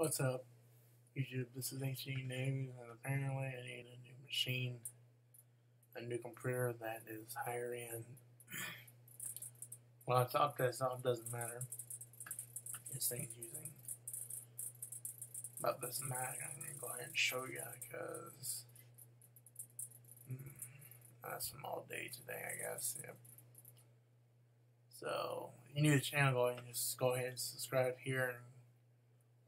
What's up, YouTube? This is HDNEWS, and apparently I need a new machine, a new computer that is higher end. Well, desktop doesn't matter. This thing's using about this Mac. I'm gonna go ahead and show you because that's from all day today, I guess. Yep. So if you're new to the channel, and just go ahead and subscribe here and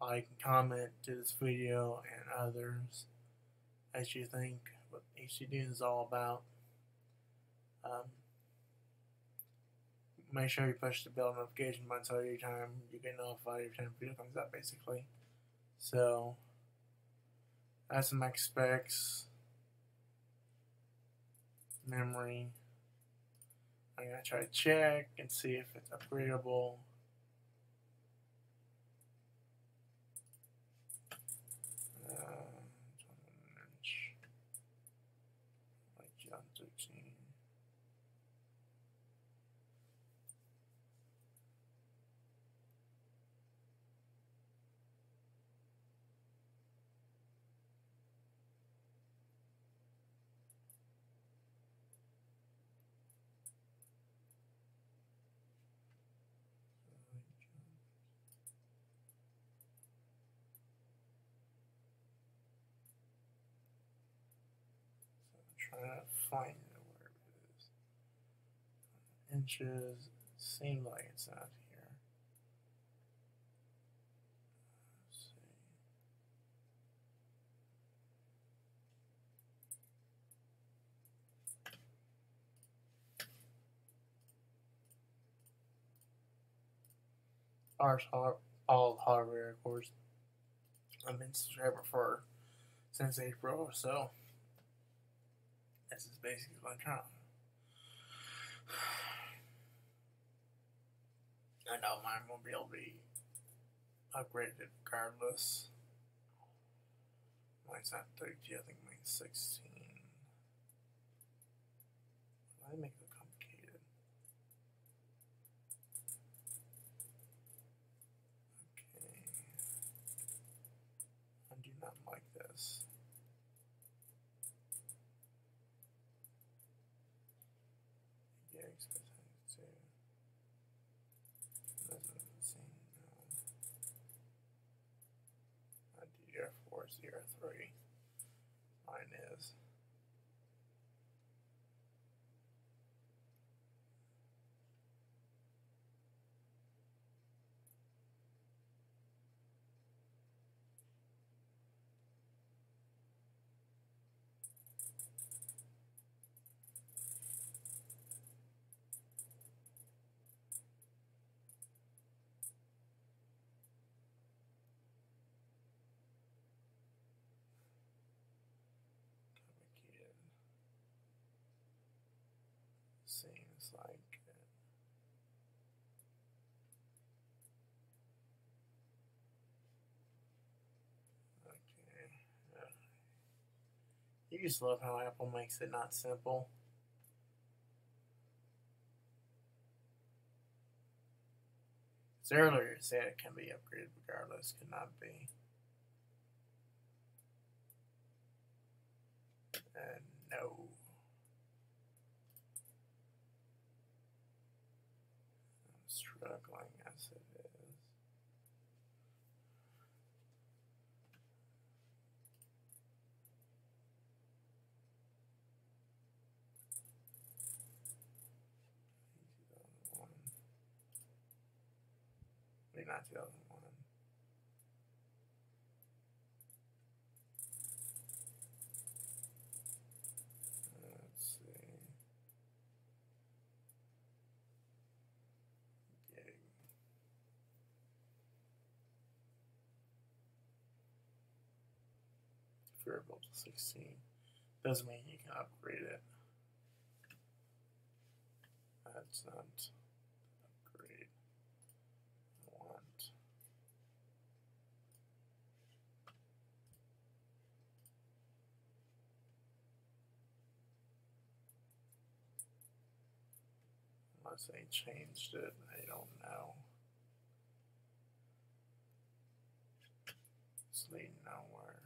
like and comment to this video and others as you think what HDNEWS is all about. Make sure you push the bell notification button so every time you get notified every time a video comes up, basically. So that's the Mac specs, memory. I'm gonna try to check and see if it's upgradable. Trying to find where it is. Inches, seems like it's not here. Let's see. All hardware, of course. I've been a subscriber for since April or so. This is basically what I'm trying. I know mine won't be able to be upgraded regardless. Mine's not 32, I think mine's 16. Why make it complicated? Okay. I do not like this. DDR403. Mine is. Seems like it. Okay. Yeah. You just love how Apple makes it not simple. Because earlier it said it can be upgraded regardless, could not be. And no. Struggling as it is. Maybe not 2001. Variable to 16 doesn't mean you can upgrade it. That's not upgrade I want. Unless they changed it, I don't know. leading nowhere.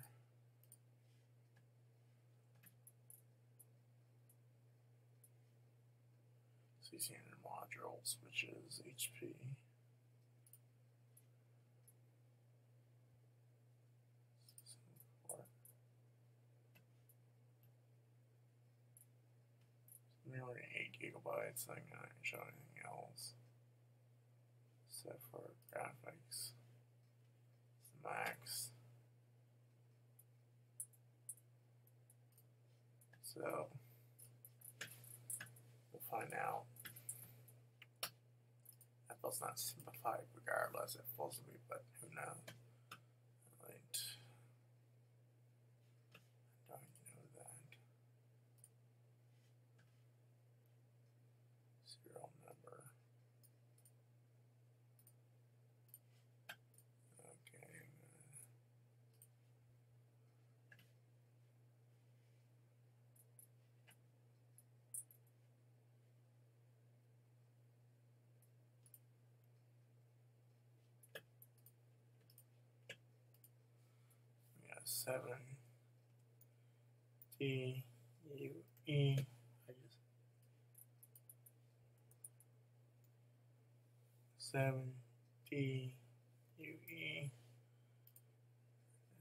CCNA modules, which is HP. Memory 8 GB, I'm not showing anything else. Except for graphics. It's max. So we'll find out. Apple's not simplified regardless, it supposed to be, but who knows? Right. I don't know that. Serial number. Okay. Seven T U E. I guess 7 T U E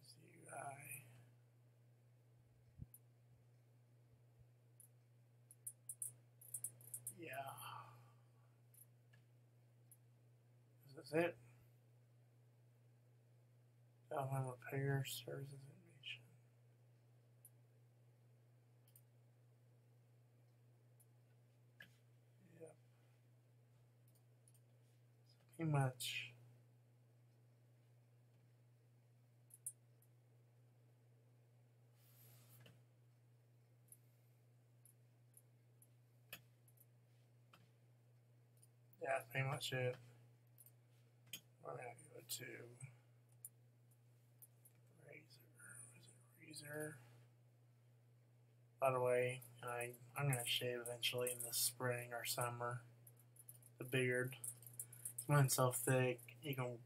S U I. Yeah, is this it? Download repair services information. Yep. So pretty much. Yeah, that's pretty much it. We're gonna go to. By the way, I'm going to shave eventually in the spring or summer. The beard. Mine's so thick, you can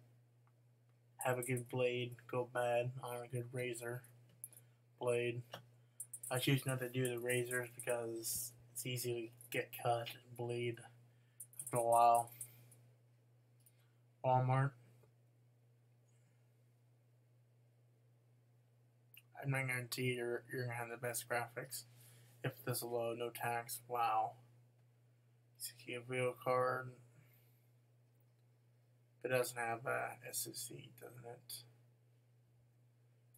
have a good blade go bad on a good razor blade. I choose not to do the razors because it's easy to get cut and bleed after a while. Walmart. I'm not guaranteed you're going to have the best graphics. If this low, no tax, wow. Secure video card. It doesn't have a SSD, doesn't it?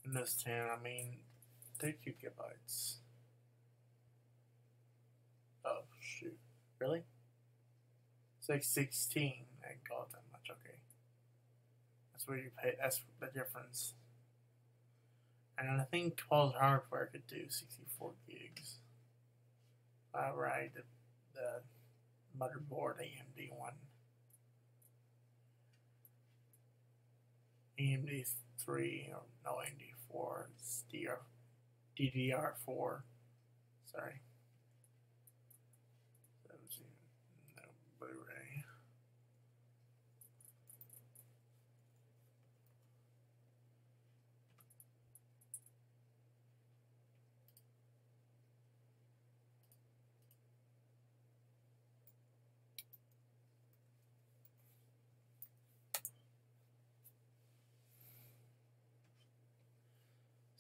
Windows 10, I mean, 32 GB. Oh, shoot. Really? It's like 16. I didn't call it that much, okay. That's where you pay, that's the difference. And I think 12 hardware could do 64 GB. Alright, the motherboard AMD one. AMD 3 or no AMD 4. It's DDR4. Sorry. No Blu-ray.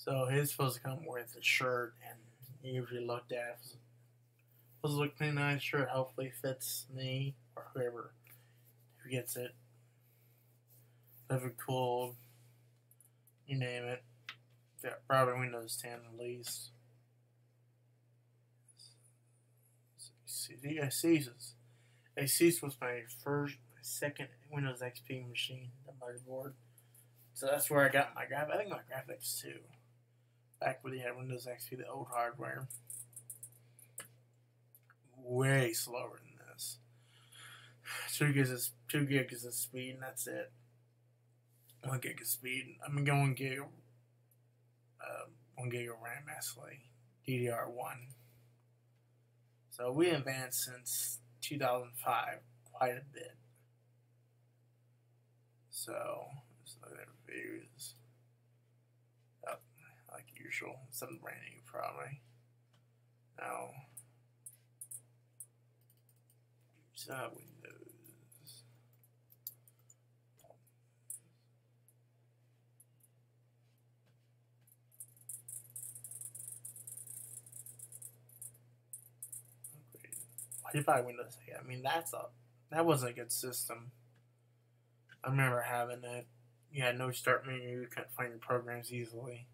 So it's supposed to come with a shirt, and usually looked at. It's supposed to look pretty nice. Shirt hopefully fits me or whoever who gets it. Live cold, you name it. Yeah, probably Windows 10 at least. Asus. Asus was my second Windows XP machine, the motherboard. So that's where I got my graphics. I think my graphics too. Back when they had Windows XP, the old hardware. Way slower than this. 2 gigs of speed, and that's it. 1 gig of speed. I mean, 1 gig of RAM, actually. DDR1. So we advanced since 2005 quite a bit. So, let's look at reviews. usual. Something brand new, probably. Now, it's not Windows. Why did you buy Windows 8? I mean, that was a good system. I remember having that. You had no start menu. You couldn't find your programs easily.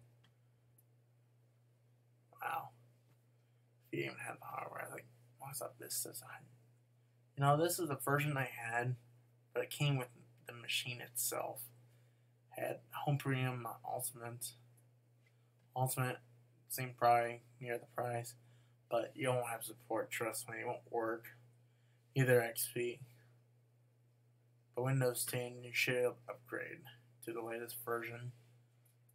Wow. You didn't even have the hardware. I was like, what's up this system? You know, this is the version I had, but it came with the machine itself. It had Home Premium, not Ultimate. Ultimate, same price, near the price, but you won't have support, trust me, it won't work. Either XP. But Windows 10, you should upgrade to the latest version,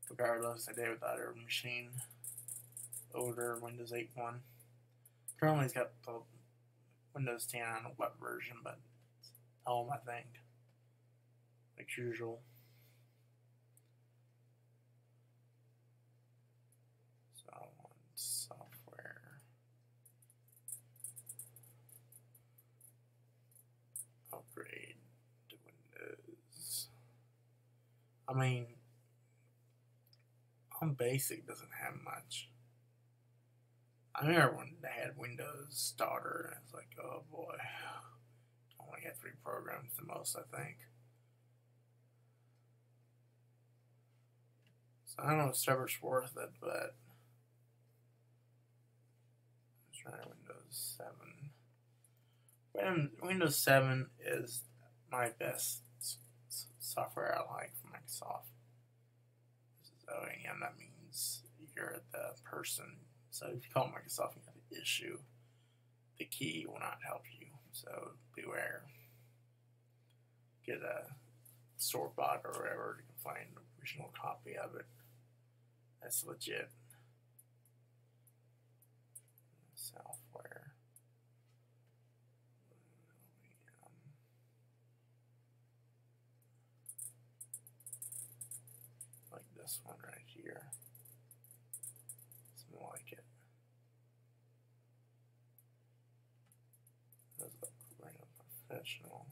regardless. I did with the other machine, older Windows 8 one. Currently it's got the Windows 10, I don't know what version, but it's home, I think, like usual. I mean, Home Basic doesn't have much. I remember when they had Windows Starter, and it's like, oh boy, I only had 3 programs the most, I think. So I don't know if Starter's worth it, but let's try Windows 7. Windows 7 is my best software I like from Microsoft. This is OEM, that means you're the person. So if you call Microsoft, you have an issue. The key will not help you, so beware. Get a store bot or whatever, you can find an original copy of it. That's legit. Software. This one right here. It's more like it. That's professional.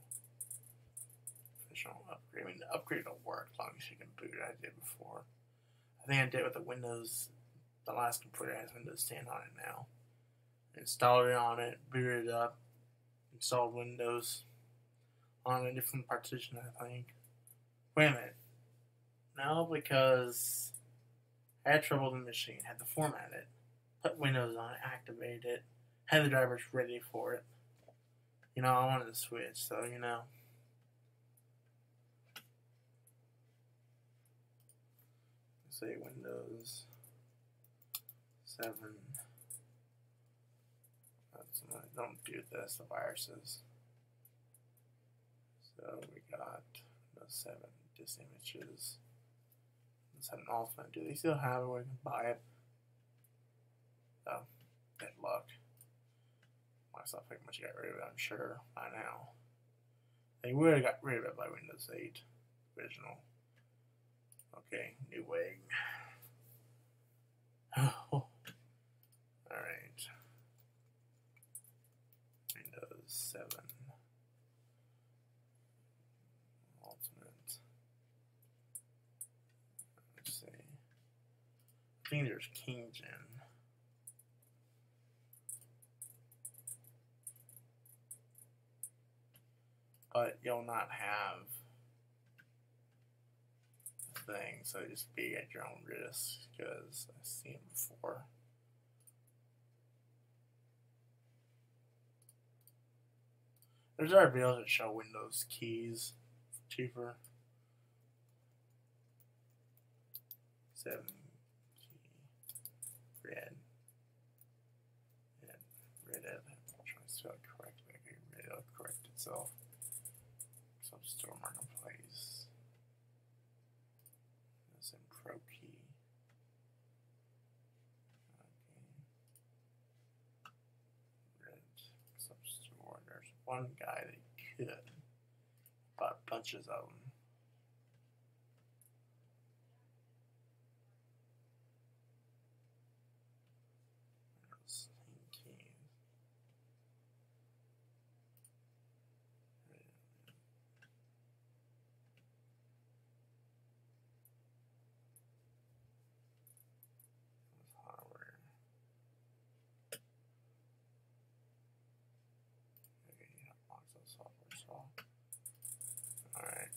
Professional upgrade. I mean, the upgrade will work as long as you can boot it. I did before. I think I did with the Windows. The last computer has Windows 10 on it now. Installed it on it, booted it up, installed Windows on a different partition, I think. Wait a minute. No, because I had trouble with the machine, had to format it, put Windows on it, activated it, had the drivers ready for it. You know, I wanted to switch, so you know. Say Windows 7. That's not, don't do this, the viruses. So we got Windows 7 disk images. Let's have an ultimate. Do they still have it where you can buy it? Oh, good luck. Microsoft pretty much got rid of it, I'm sure, by now. They would have got rid of it by Windows 8. Original. Okay, new wing. Alright. Windows 7. I think there's King Gen. But you'll not have the thing, so just be at your own risk, because I've seen it before. There's other videos that show Windows keys for cheaper. 7. Itself. Substore marketplace. That's in pro key. Okay. Red substore. There's one guy that could. Bought bunches of them. All right.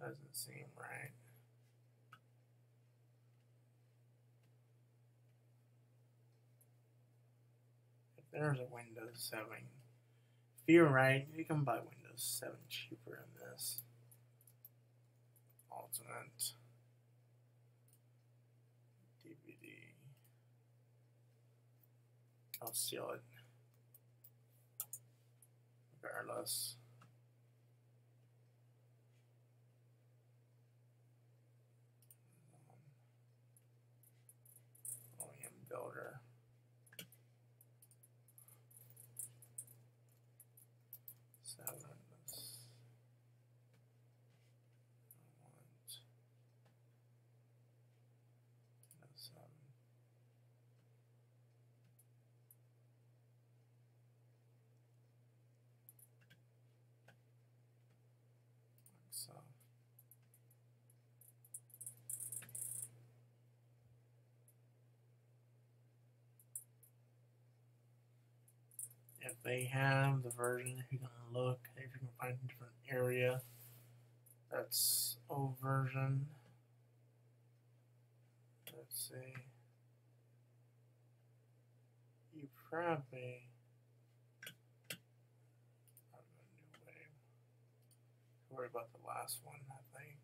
Doesn't seem right. If there's a Windows 7, if you're right, you can buy Windows 7 cheaper than this. Alternate DVD. I'll steal it. Regardless. Builder. Seven. I want no seven. Like so. They have the version. If you can look, if you can find a different area, that's old version. Let's see. You probably have a new wave. Don't worry about the last one, I think.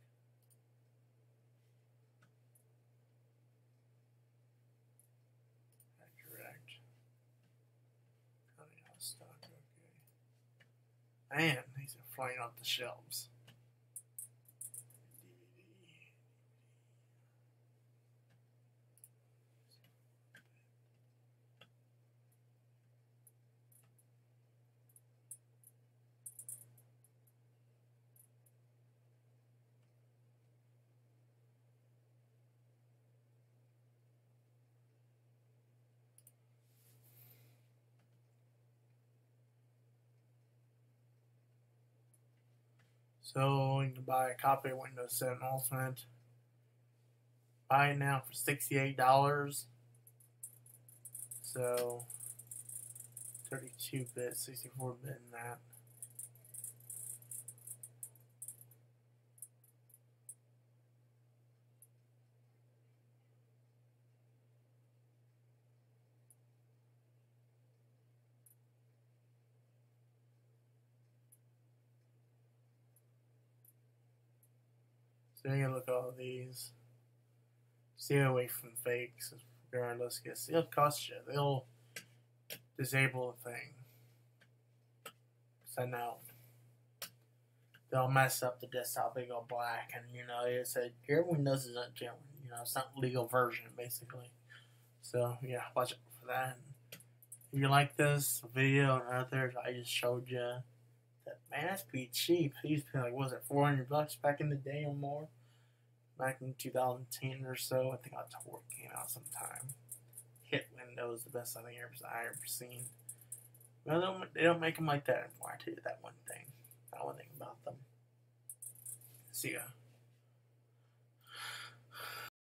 Man, these are flying off the shelves. So you can buy a copy of Windows 7 Ultimate. Buy it now for $68. So 32-bit, 64-bit and that. So you can look at all these. Stay away from fakes, regardless. Guess it'll cost you. They'll disable the thing. So now they'll mess up the desktop. They go black, and you know it said your Windows isn't genuine. You know it's not legal version basically. So yeah, watch out for that. If you like this video and others I just showed you. Man, that's pretty cheap. He used to pay like, what was it, $400 back in the day or more? Back in 2010 or so. I think October came out sometime. Hit Windows, the best I think I've ever seen. Well, they don't make them like that anymore. I tell you that one thing about them. See ya.